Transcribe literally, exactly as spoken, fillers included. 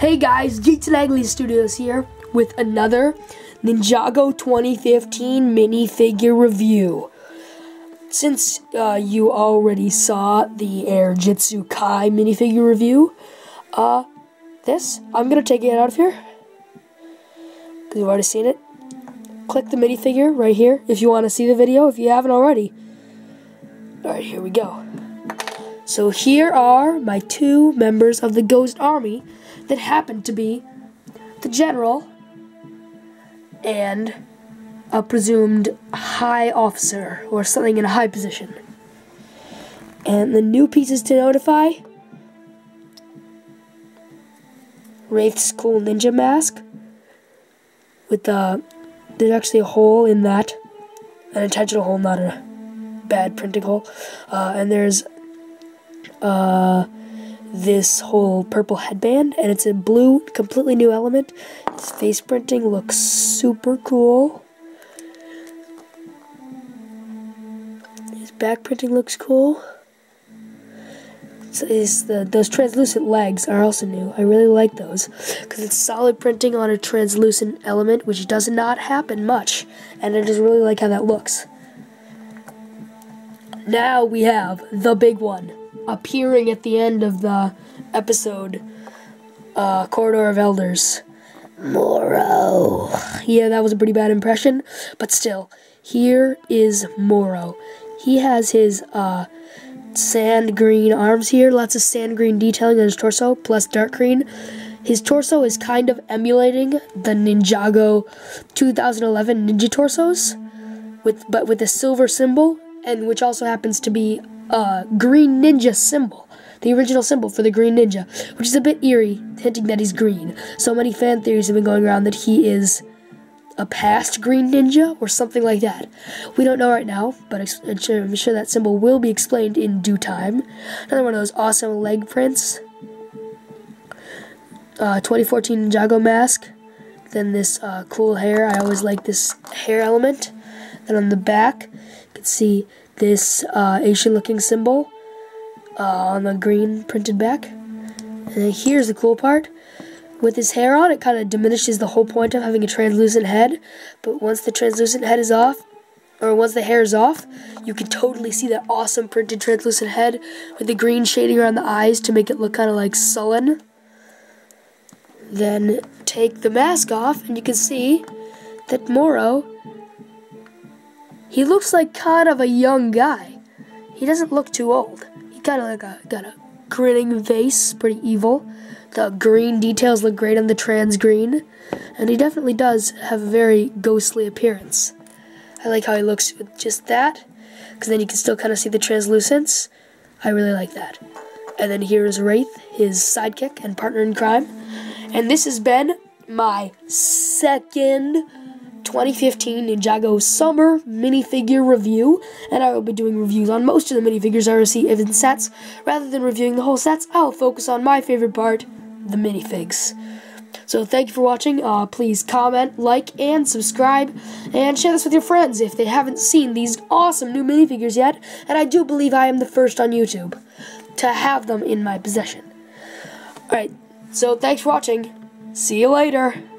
Hey guys, DTinaglia Studios here with another Ninjago twenty fifteen minifigure review. Since uh, you already saw the Air Jitsu Kai minifigure review, uh, this, I'm going to take it out of here, because you've already seen it. Click the minifigure right here if you want to see the video, if you haven't already. Alright, here we go. So here are my two members of the Ghost Army that happened to be the general and a presumed high officer or something in a high position. And the new pieces to notify: Wraith Skull Ninja Mask with the, there's actually a hole in that, an intentional hole, not a bad printing hole, uh, and there's uh, this whole purple headband, and it's a blue, completely new element. This face printing looks super cool. His back printing looks cool. So is the, those translucent legs are also new. I really like those because it's solid printing on a translucent element, which does not happen much, and I just really like how that looks. Now we have the big one appearing at the end of the episode, uh, Corridor of Elders. Morro. Yeah, that was a pretty bad impression, but still, here is Morro. He has his uh, sand green arms here, lots of sand green detailing on his torso, plus dark green. His torso is kind of emulating the Ninjago two thousand eleven Ninja torsos, with but with a silver symbol, and which also happens to be a Green Ninja symbol, the original symbol for the Green Ninja, which is a bit eerie, hinting that he's green. So many fan theories have been going around that he is a past Green Ninja or something like that. We don't know right now, but I'm sure that symbol will be explained in due time. Another one of those awesome leg prints. Uh, twenty fourteen Ninjago mask. Then this uh, cool hair. I always like this hair element. Then on the back, you can see this uh, Asian-looking symbol uh, on the green printed back. And then here's the cool part. With his hair on, it kind of diminishes the whole point of having a translucent head. But once the translucent head is off, or once the hair is off, you can totally see that awesome printed translucent head with the green shading around the eyes to make it look kind of like sullen. Then take the mask off, and you can see that Morro, he looks like kind of a young guy. He doesn't look too old. He kind of like a, got a grinning face, pretty evil. The green details look great on the trans green. And he definitely does have a very ghostly appearance. I like how he looks with just that, because then you can still kind of see the translucence. I really like that. And then here is Wraith, his sidekick and partner in crime. And this has been my second twenty fifteen Ninjago Summer minifigure review, and I will be doing reviews on most of the minifigures I receive in sets. Rather than reviewing the whole sets, I'll focus on my favorite part, the minifigs. So thank you for watching. Uh, please comment, like, and subscribe, and share this with your friends if they haven't seen these awesome new minifigures yet, and I do believe I am the first on YouTube to have them in my possession. Alright, so thanks for watching. See you later.